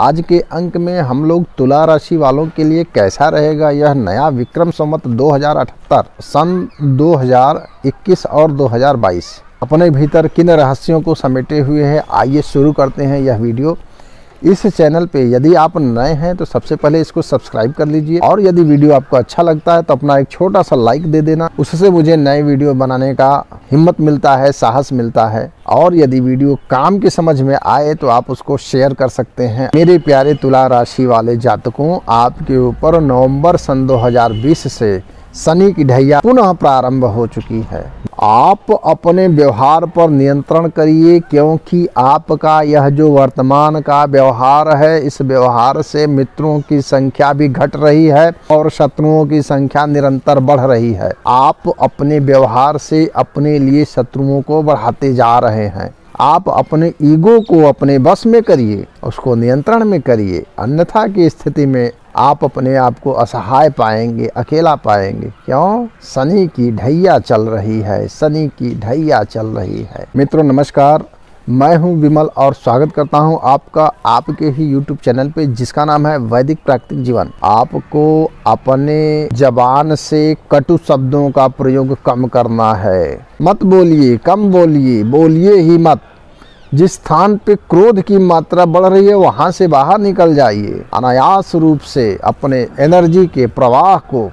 आज के अंक में हम लोग तुला राशि वालों के लिए कैसा रहेगा यह नया विक्रम संवत 2078 सन 2021 और 2022 अपने भीतर किन रहस्यों को समेटे हुए हैं, आइए शुरू करते हैं यह वीडियो। इस चैनल पे यदि आप नए हैं तो सबसे पहले इसको सब्सक्राइब कर लीजिए और यदि वीडियो आपको अच्छा लगता है तो अपना एक छोटा सा लाइक दे देना, उससे मुझे नए वीडियो बनाने का हिम्मत मिलता है, साहस मिलता है। और यदि वीडियो काम की समझ में आए तो आप उसको शेयर कर सकते हैं। मेरे प्यारे तुला राशि वाले जातकों, आपके ऊपर नवम्बर सन 2020 से शनि की ढैया पुनः प्रारंभ हो चुकी है। आप अपने व्यवहार पर नियंत्रण करिए, क्योंकि आपका यह जो वर्तमान का व्यवहार है, इस व्यवहार से मित्रों की संख्या भी घट रही है और शत्रुओं की संख्या निरंतर बढ़ रही है। आप अपने व्यवहार से अपने लिए शत्रुओं को बढ़ाते जा रहे हैं। आप अपने ईगो को अपने बस में करिए, उसको नियंत्रण में करिए, अन्यथा की स्थिति में आप अपने आप को असहाय पाएंगे, अकेला पाएंगे। क्यों? शनि की ढैया चल रही है, शनि की ढैया चल रही है। मित्रों नमस्कार, मैं हूं विमल और स्वागत करता हूं आपका आपके ही YouTube चैनल पे जिसका नाम है वैदिक प्राकृतिक जीवन। आपको अपने जबान से कटु शब्दों का प्रयोग कम करना है। मत बोलिए, कम बोलिए, बोलिए ही मत। जिस स्थान पे क्रोध की मात्रा बढ़ रही है वहाँ से बाहर निकल जाइए। अनायास रूप से अपने एनर्जी के प्रवाह को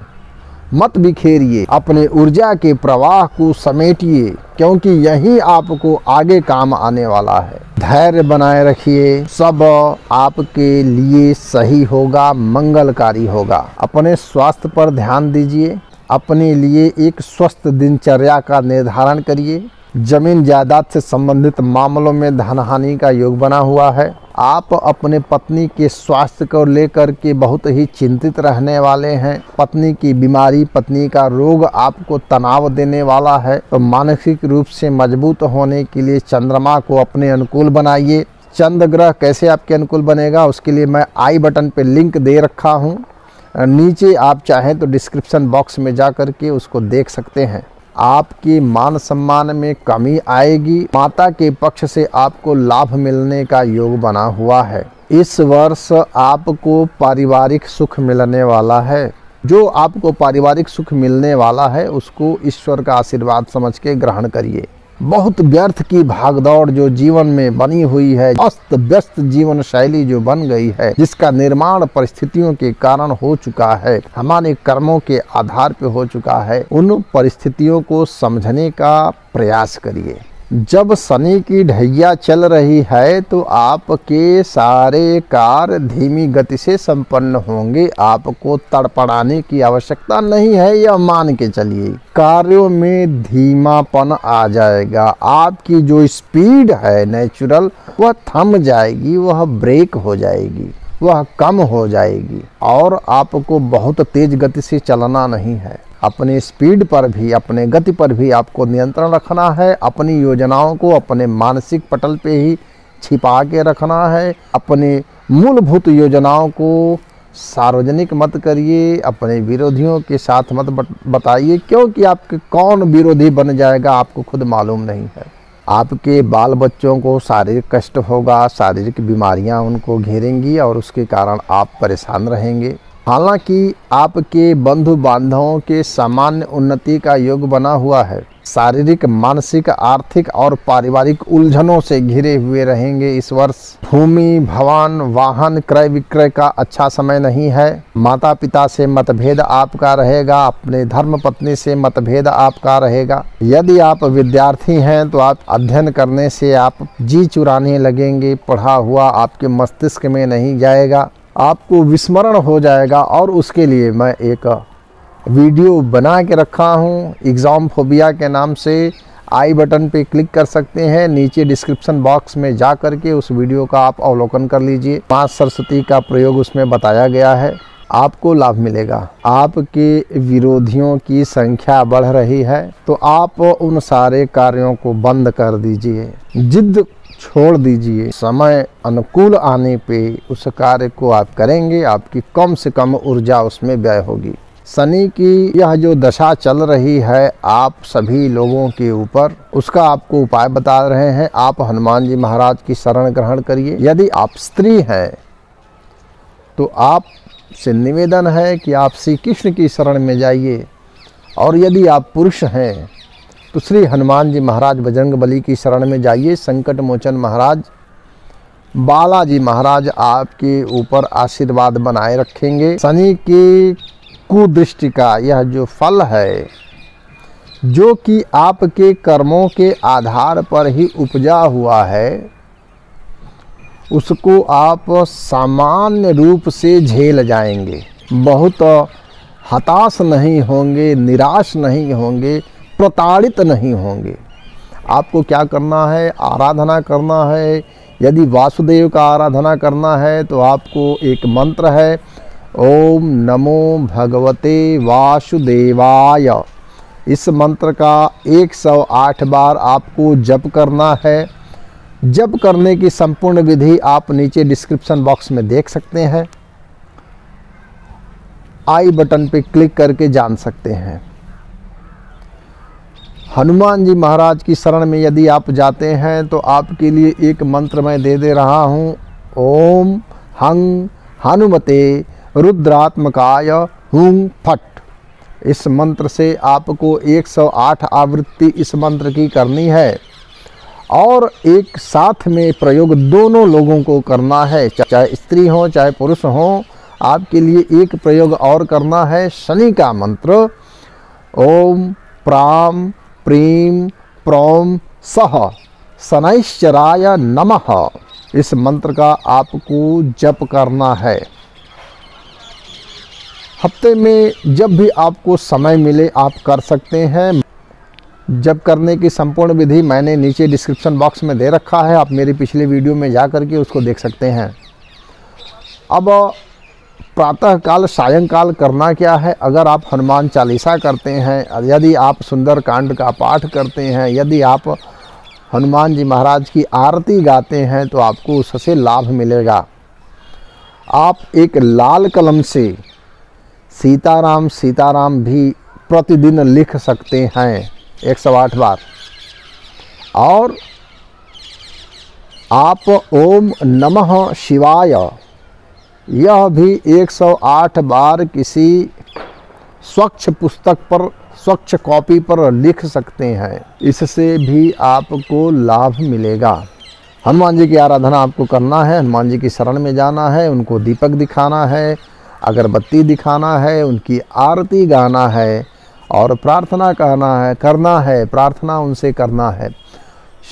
मत बिखेरिए, अपने ऊर्जा के प्रवाह को समेटिए, क्योंकि यही आपको आगे काम आने वाला है। धैर्य बनाए रखिए, सब आपके लिए सही होगा, मंगलकारी होगा। अपने स्वास्थ्य पर ध्यान दीजिए, अपने लिए एक स्वस्थ दिनचर्या का निर्धारण करिए। जमीन जायदाद से संबंधित मामलों में धनहानि का योग बना हुआ है। आप अपने पत्नी के स्वास्थ्य को लेकर के बहुत ही चिंतित रहने वाले हैं। पत्नी की बीमारी, पत्नी का रोग आपको तनाव देने वाला है, तो मानसिक रूप से मजबूत होने के लिए चंद्रमा को अपने अनुकूल बनाइए। चंद्र ग्रह कैसे आपके अनुकूल बनेगा उसके लिए मैं आई बटन पर लिंक दे रखा हूँ, नीचे आप चाहें तो डिस्क्रिप्शन बॉक्स में जा कर के उसको देख सकते हैं। आपके मान सम्मान में कमी आएगी। माता के पक्ष से आपको लाभ मिलने का योग बना हुआ है। इस वर्ष आपको पारिवारिक सुख मिलने वाला है। जो आपको पारिवारिक सुख मिलने वाला है उसको ईश्वर का आशीर्वाद समझ के ग्रहण करिए। बहुत व्यर्थ की भागदौड़ जो जीवन में बनी हुई है, अस्त व्यस्त जीवन शैली जो बन गई है, जिसका निर्माण परिस्थितियों के कारण हो चुका है, हमारे कर्मों के आधार पे हो चुका है, उन परिस्थितियों को समझने का प्रयास करिए। जब शनि की ढैया चल रही है तो आपके सारे कार्य धीमी गति से संपन्न होंगे। आपको तड़पड़ाने की आवश्यकता नहीं है, यह मान के चलिए। कार्यों में धीमापन आ जाएगा, आपकी जो स्पीड है नेचुरल वह थम जाएगी, वह ब्रेक हो जाएगी, वह कम हो जाएगी और आपको बहुत तेज गति से चलना नहीं है। अपने स्पीड पर भी, अपने गति पर भी आपको नियंत्रण रखना है। अपनी योजनाओं को अपने मानसिक पटल पे ही छिपा के रखना है। अपने मूलभूत योजनाओं को सार्वजनिक मत करिए, अपने विरोधियों के साथ मत बताइए, क्योंकि आपके कौन विरोधी बन जाएगा आपको खुद मालूम नहीं है। आपके बाल बच्चों को शारीरिक कष्ट होगा, शारीरिक बीमारियां उनको घेरेंगी और उसके कारण आप परेशान रहेंगे। हालांकि आपके बंधु बांधवों के सामान्य उन्नति का योग बना हुआ है। शारीरिक, मानसिक, आर्थिक और पारिवारिक उलझनों से घिरे हुए रहेंगे इस वर्ष। भूमि, भवन, वाहन क्रय विक्रय का अच्छा समय नहीं है। माता पिता से मतभेद आपका रहेगा, अपने धर्म पत्नी से मतभेद आपका रहेगा। यदि आप विद्यार्थी हैं तो आप अध्ययन करने से आप जी चुराने लगेंगे, पढ़ा हुआ आपके मस्तिष्क में नहीं जाएगा, आपको विस्मरण हो जाएगा। और उसके लिए मैं एक वीडियो बना के रखा हूँ एग्ज़ाम फोबिया के नाम से, आई बटन पे क्लिक कर सकते हैं, नीचे डिस्क्रिप्शन बॉक्स में जा कर के उस वीडियो का आप अवलोकन कर लीजिए। माँ सरस्वती का प्रयोग उसमें बताया गया है, आपको लाभ मिलेगा। आपके विरोधियों की संख्या बढ़ रही है तो आप उन सारे कार्यों को बंद कर दीजिए, जिद छोड़ दीजिए। समय अनुकूल आने पे उस कार्य को आप करेंगे, आपकी कम से कम ऊर्जा उसमें व्यय होगी। शनि की यह जो दशा चल रही है आप सभी लोगों के ऊपर, उसका आपको उपाय बता रहे हैं। आप हनुमान जी महाराज की शरण ग्रहण करिए। यदि आप स्त्री हैं तो आपसे निवेदन है कि आप श्री कृष्ण की शरण में जाइए, और यदि आप पुरुष हैं तो श्री हनुमान जी महाराज बजरंगबली की शरण में जाइए। संकट मोचन महाराज बालाजी महाराज आपके ऊपर आशीर्वाद बनाए रखेंगे। शनि की कुदृष्टि का यह जो फल है, जो कि आपके कर्मों के आधार पर ही उपजा हुआ है, उसको आप सामान्य रूप से झेल जाएंगे। बहुत हताश नहीं होंगे, निराश नहीं होंगे, प्रताड़ित नहीं होंगे। आपको क्या करना है? आराधना करना है। यदि वासुदेव का आराधना करना है तो आपको एक मंत्र है, ओम नमो भगवते वासुदेवाय। इस मंत्र का 108 बार आपको जप करना है। जप करने की संपूर्ण विधि आप नीचे डिस्क्रिप्शन बॉक्स में देख सकते हैं, आई बटन पर क्लिक करके जान सकते हैं। हनुमान जी महाराज की शरण में यदि आप जाते हैं तो आपके लिए एक मंत्र मैं दे रहा हूँ, ओम हं हनुमते रुद्रात्मकाय हुं फट। इस मंत्र से आपको 108 आवृत्ति इस मंत्र की करनी है, और एक साथ में प्रयोग दोनों लोगों को करना है, चाहे स्त्री हो चाहे पुरुष हो। आपके लिए एक प्रयोग और करना है, शनि का मंत्र, ओम प्राम प्रेम प्रोम सह शनैश्चराया नमः। इस मंत्र का आपको जप करना है। हफ्ते में जब भी आपको समय मिले आप कर सकते हैं। जप करने की संपूर्ण विधि मैंने नीचे डिस्क्रिप्शन बॉक्स में दे रखा है, आप मेरी पिछले वीडियो में जा करके उसको देख सकते हैं। अब प्रातःकाल सायंकाल करना क्या है? अगर आप हनुमान चालीसा करते हैं, यदि आप सुंदर कांड का पाठ करते हैं, यदि आप हनुमान जी महाराज की आरती गाते हैं तो आपको उससे लाभ मिलेगा। आप एक लाल कलम से सीताराम सीताराम भी प्रतिदिन लिख सकते हैं 108 बार, और आप ओम नमः शिवाय यह भी 108 बार किसी स्वच्छ पुस्तक पर, स्वच्छ कॉपी पर लिख सकते हैं। इससे भी आपको लाभ मिलेगा। हनुमान जी की आराधना आपको करना है, हनुमान जी की शरण में जाना है, उनको दीपक दिखाना है, अगरबत्ती दिखाना है, उनकी आरती गाना है, और प्रार्थना करना है प्रार्थना उनसे करना है।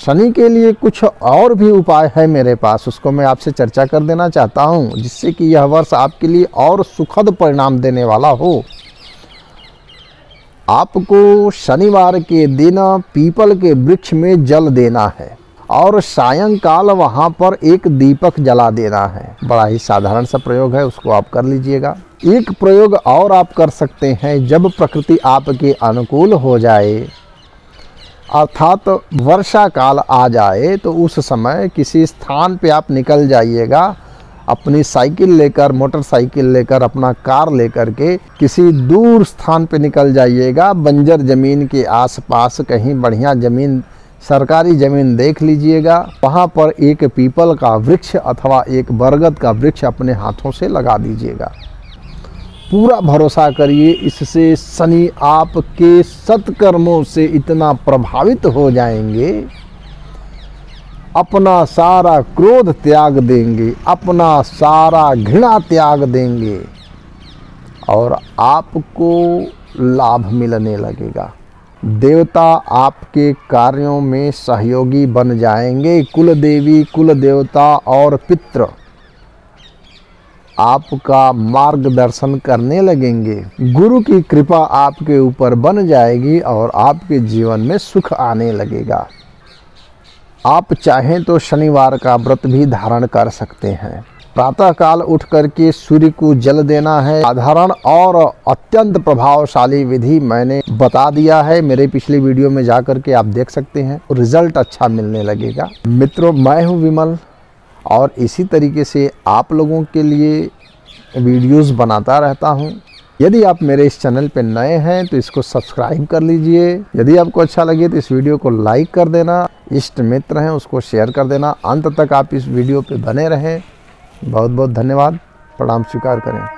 शनि के लिए कुछ और भी उपाय है मेरे पास, उसको मैं आपसे चर्चा कर देना चाहता हूं, जिससे कि यह वर्ष आपके लिए और सुखद परिणाम देने वाला हो। आपको शनिवार के दिन पीपल के वृक्ष में जल देना है, और सायंकाल वहां पर एक दीपक जला देना है। बड़ा ही साधारण सा प्रयोग है, उसको आप कर लीजिएगा। एक प्रयोग और आप कर सकते हैं, जब प्रकृति आपके अनुकूल हो जाए अर्थात वर्षा काल आ जाए तो उस समय किसी स्थान पे आप निकल जाइएगा, अपनी साइकिल लेकर, मोटरसाइकिल लेकर, अपना कार लेकर के किसी दूर स्थान पे निकल जाइएगा। बंजर ज़मीन के आसपास कहीं बढ़िया ज़मीन, सरकारी ज़मीन देख लीजिएगा। वहाँ पर एक पीपल का वृक्ष अथवा एक बरगद का वृक्ष अपने हाथों से लगा दीजिएगा। पूरा भरोसा करिए, इससे शनि आपके सत्कर्मों से इतना प्रभावित हो जाएंगे, अपना सारा क्रोध त्याग देंगे, अपना सारा घृणा त्याग देंगे, और आपको लाभ मिलने लगेगा। देवता आपके कार्यों में सहयोगी बन जाएंगे। कुल देवी, कुल देवता और पितृ आपका मार्गदर्शन करने लगेंगे। गुरु की कृपा आपके ऊपर बन जाएगी और आपके जीवन में सुख आने लगेगा। आप चाहें तो शनिवार का व्रत भी धारण कर सकते हैं। प्रातःकाल उठ करके सूर्य को जल देना है। साधारण और अत्यंत प्रभावशाली विधि मैंने बता दिया है, मेरे पिछले वीडियो में जा करके आप देख सकते हैं। रिजल्ट अच्छा मिलने लगेगा। मित्रों, मैं हूँ विमल, और इसी तरीके से आप लोगों के लिए वीडियोस बनाता रहता हूं। यदि आप मेरे इस चैनल पर नए हैं तो इसको सब्सक्राइब कर लीजिए। यदि आपको अच्छा लगे तो इस वीडियो को लाइक कर देना, इष्ट मित्र हैं उसको शेयर कर देना। अंत तक आप इस वीडियो पे बने रहें। बहुत बहुत धन्यवाद। प्रणाम स्वीकार करें।